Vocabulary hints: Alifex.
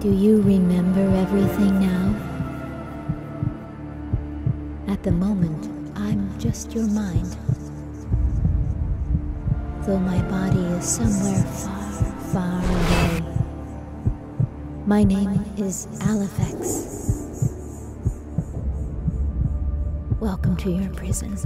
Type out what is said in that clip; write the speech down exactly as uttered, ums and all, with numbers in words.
Do you remember everything now? At the moment, I'm just your mind, though my body is somewhere far, far away. My name is Alifex. Welcome to your prison.